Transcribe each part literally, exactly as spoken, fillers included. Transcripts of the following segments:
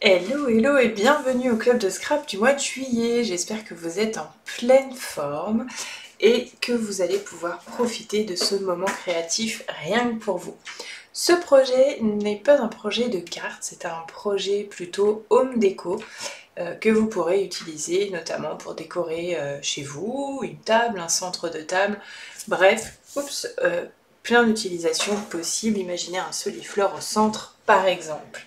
Hello, hello et bienvenue au club de scrap du mois de juillet. J'espère que vous êtes en pleine forme et que vous allez pouvoir profiter de ce moment créatif rien que pour vous. Ce projet n'est pas un projet de cartes, c'est un projet plutôt home déco euh, que vous pourrez utiliser notamment pour décorer euh, chez vous, une table, un centre de table, bref, oups, euh, plein d'utilisations possibles. Imaginez un soliflore au centre par exemple.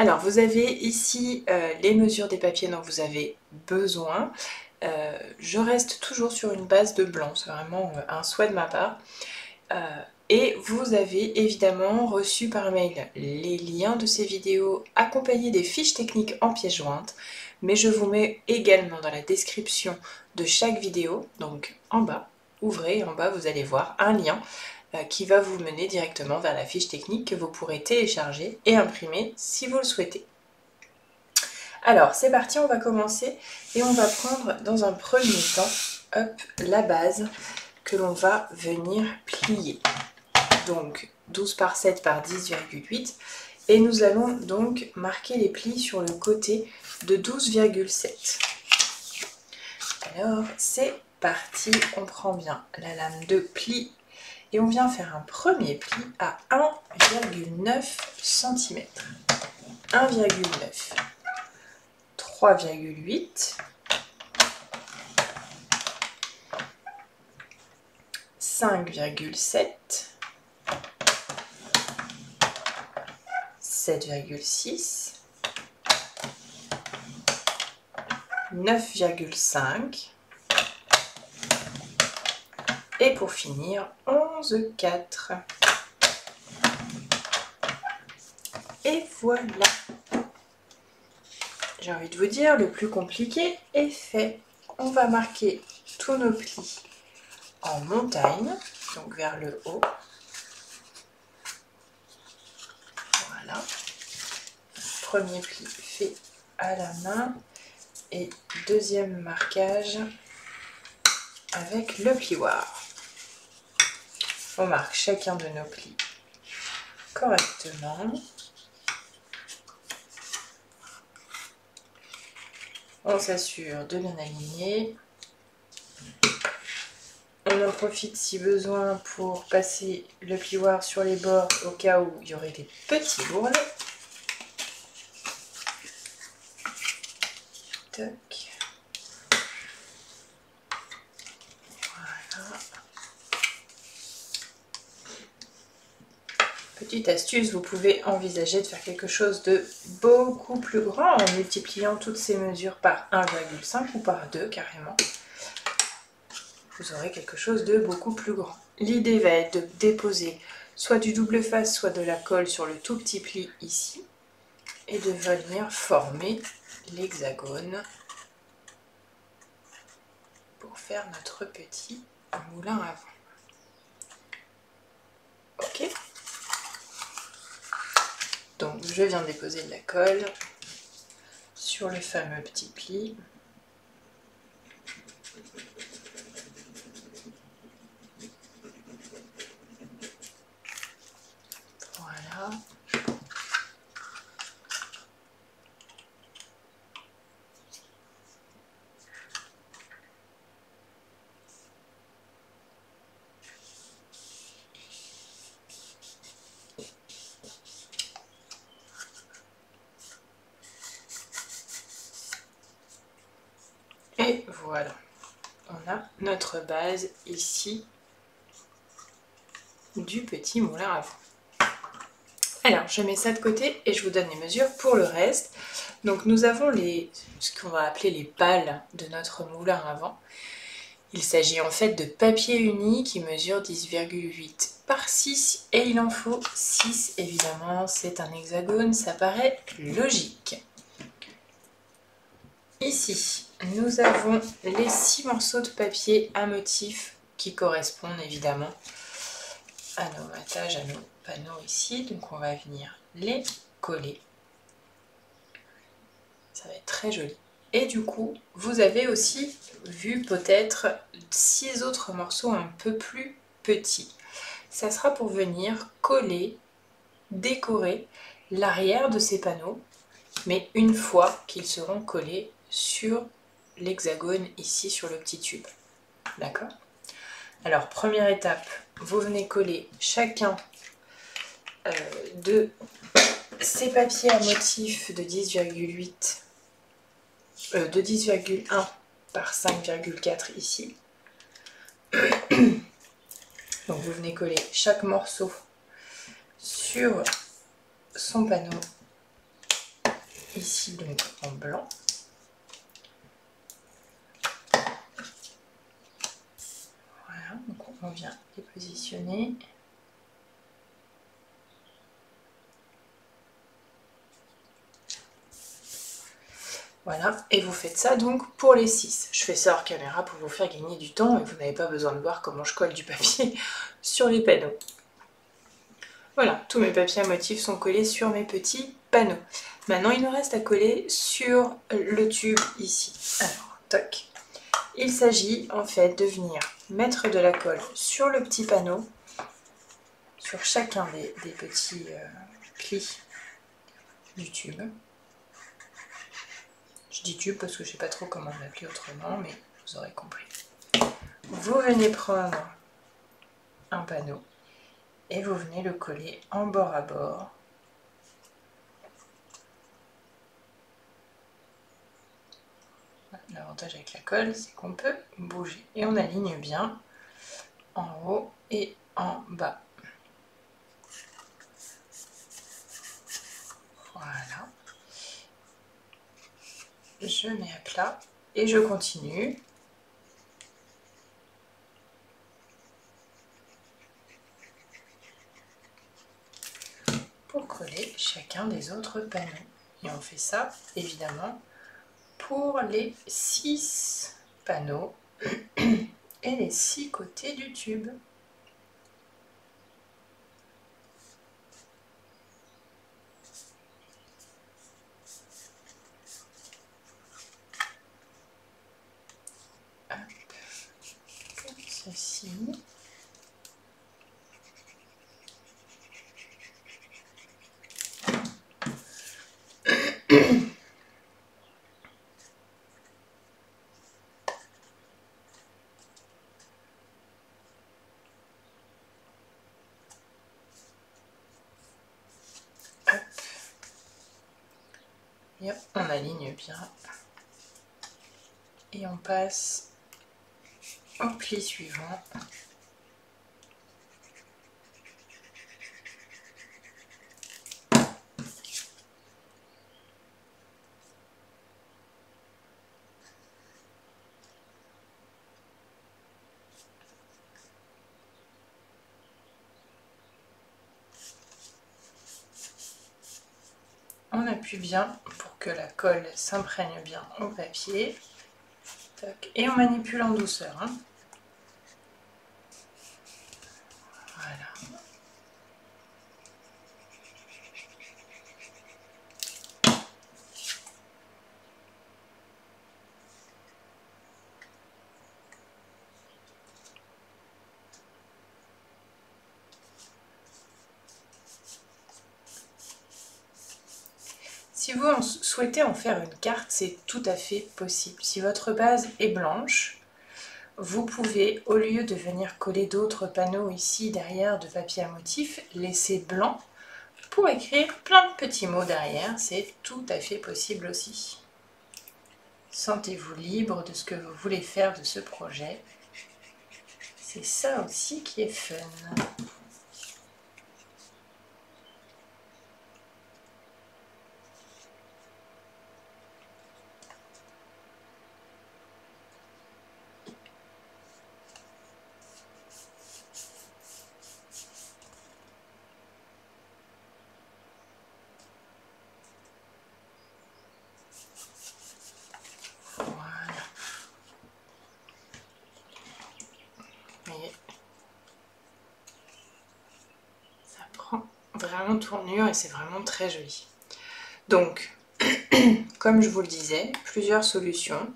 Alors vous avez ici euh, les mesures des papiers dont vous avez besoin. Euh, je reste toujours sur une base de blanc, c'est vraiment euh, un souhait de ma part. Euh, et vous avez évidemment reçu par mail les liens de ces vidéos accompagnés des fiches techniques en pièces jointes. Mais je vous mets également dans la description de chaque vidéo, donc en bas, ouvrez, en bas vous allez voir un lien qui va vous mener directement vers la fiche technique que vous pourrez télécharger et imprimer si vous le souhaitez. Alors c'est parti, on va commencer et on va prendre dans un premier temps hop, la base que l'on va venir plier. Donc douze par sept par dix virgule huit et nous allons donc marquer les plis sur le côté de douze virgule sept. Alors c'est parti, on prend bien la lame de pli. Et on vient faire un premier pli à un virgule neuf centimètres. un virgule neuf. trois virgule huit. cinq virgule sept. sept virgule six. neuf virgule cinq. Et pour finir, onze virgule quatre. Et voilà. J'ai envie de vous dire, le plus compliqué est fait. On va marquer tous nos plis en montagne, donc vers le haut. Voilà. Premier pli fait à la main. Et deuxième marquage avec le plioir. On marque chacun de nos plis correctement. On s'assure de bien aligner. On en profite si besoin pour passer le plioir sur les bords au cas où il y aurait des petits bourrelets. Toc. Petite astuce, vous pouvez envisager de faire quelque chose de beaucoup plus grand en multipliant toutes ces mesures par un virgule cinq ou par deux carrément. Vous aurez quelque chose de beaucoup plus grand. L'idée va être de déposer soit du double face, soit de la colle sur le tout petit pli ici et de venir former l'hexagone pour faire notre petit moulin à vent. Ok ? Donc je viens déposer de la colle sur le fameux petit pli. Voilà. Et voilà, on a notre base ici du petit moulin à vent. Alors, je mets ça de côté et je vous donne les mesures pour le reste. Donc, nous avons les, ce qu'on va appeler les pales de notre moulin à vent. Il s'agit en fait de papier uni qui mesure dix virgule huit par six et il en faut six. Évidemment, c'est un hexagone, ça paraît logique. Ici, nous avons les six morceaux de papier à motif qui correspondent évidemment à nos matages, à nos panneaux ici. Donc on va venir les coller. Ça va être très joli. Et du coup, vous avez aussi vu peut-être six autres morceaux un peu plus petits. Ça sera pour venir coller, décorer l'arrière de ces panneaux mais une fois qu'ils seront collés sur l'hexagone ici sur le petit tube. D'accord? Alors première étape, vous venez coller chacun euh, de ces papiers à motif de dix virgule huit, euh, de dix virgule un par cinq virgule quatre ici. Donc vous venez coller chaque morceau sur son panneau ici, donc en blanc. Voilà, donc on vient les positionner. Voilà, et vous faites ça donc pour les six. Je fais ça hors caméra pour vous faire gagner du temps et vous n'avez pas besoin de voir comment je colle du papier sur les panneaux. Voilà, tous mes papiers à motifs sont collés sur mes petits panneaux. Maintenant, il nous reste à coller sur le tube ici. Alors, toc. Il s'agit en fait de venir mettre de la colle sur le petit panneau, sur chacun des, des petits euh, plis du tube. Je dis tube parce que je ne sais pas trop comment l'appeler autrement, mais vous aurez compris. Vous venez prendre un panneau et vous venez le coller en bord à bord . L'avantage avec la colle, c'est qu'on peut bouger. Et on aligne bien en haut et en bas. Voilà. Je mets à plat et je continue. Pour coller chacun des autres panneaux. Et on fait ça, évidemment, pour les six panneaux et les six côtés du tube. Hop. Comme ceci. Et on aligne bien et on passe au pli suivant. On appuie bien pour que la colle s'imprègne bien au papier. Toc. Et on manipule en douceur. Hein. Voilà. Si vous souhaitez en faire une carte, c'est tout à fait possible. Si votre base est blanche, vous pouvez, au lieu de venir coller d'autres panneaux ici derrière de papier à motif, laisser blanc pour écrire plein de petits mots derrière. C'est tout à fait possible aussi. Sentez-vous libre de ce que vous voulez faire de ce projet. C'est ça aussi qui est fun. Vraiment tournure et c'est vraiment très joli. Donc, comme je vous le disais, plusieurs solutions.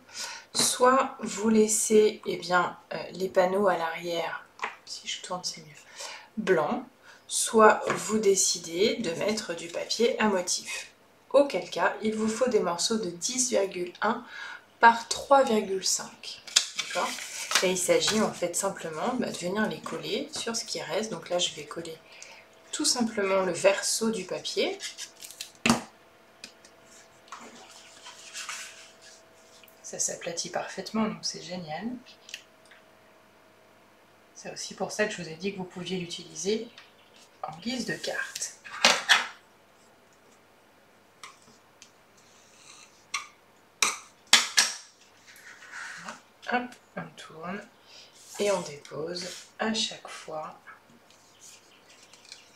Soit vous laissez eh bien, euh, les panneaux à l'arrière, si je tourne c'est mieux, blanc, soit vous décidez de mettre du papier à motif. auquel cas il vous faut des morceaux de dix virgule un par trois virgule cinq. D'accord ? Et il s'agit en fait simplement bah, de venir les coller sur ce qui reste. Donc là je vais coller tout simplement le verso du papier. Ça s'aplatit parfaitement, donc c'est génial. C'est aussi pour ça que je vous ai dit que vous pouviez l'utiliser en guise de carte. Hop, on tourne et on dépose à chaque fois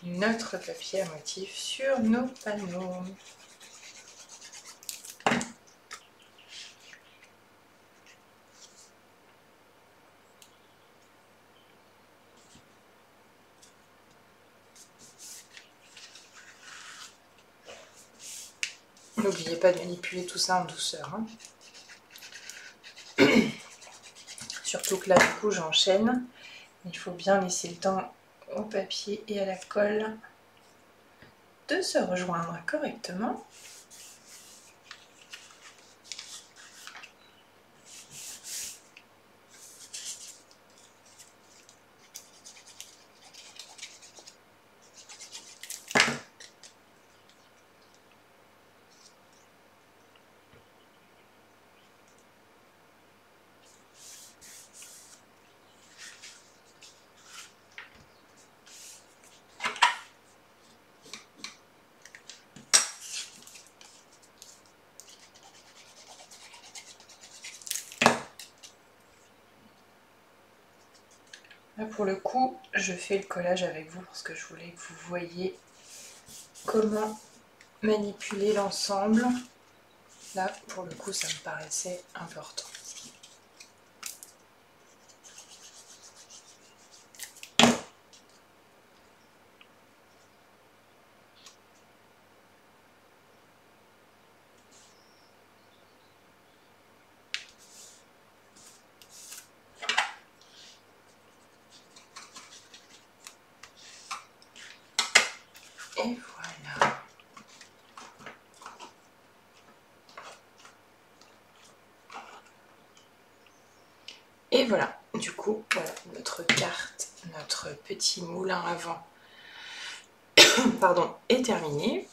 notre papier à motif sur nos panneaux. N'oubliez pas de manipuler tout ça en douceur, hein. Surtout que là, du coup, j'enchaîne. Il faut bien laisser le temps au papier et à la colle de se rejoindre correctement. Là, pour le coup, je fais le collage avec vous parce que je voulais que vous voyiez comment manipuler l'ensemble. Là, pour le coup, ça me paraissait important. Et voilà. Et voilà, du coup, voilà notre carte, notre petit moulin à vent pardon, est terminé.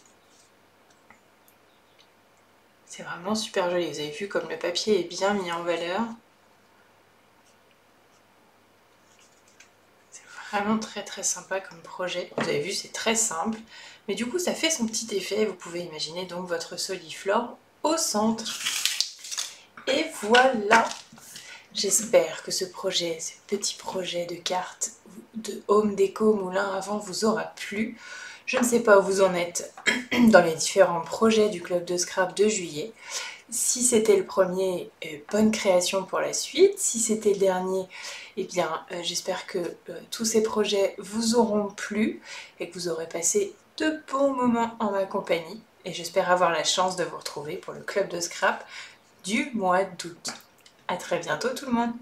C'est vraiment super joli, vous avez vu comme le papier est bien mis en valeur. Vraiment très très sympa comme projet. Vous avez vu, c'est très simple, mais du coup ça fait son petit effet. Vous pouvez imaginer donc votre soliflore au centre. Et voilà. J'espère que ce projet, ce petit projet de carte de home déco moulin à vent vous aura plu. Je ne sais pas où vous en êtes dans les différents projets du club de scrap de juillet. Si c'était le premier, euh, bonne création pour la suite. Si c'était le dernier, eh bien euh, j'espère que euh, tous ces projets vous auront plu et que vous aurez passé de bons moments en ma compagnie. Et j'espère avoir la chance de vous retrouver pour le club de scrap du mois d'août. A très bientôt tout le monde!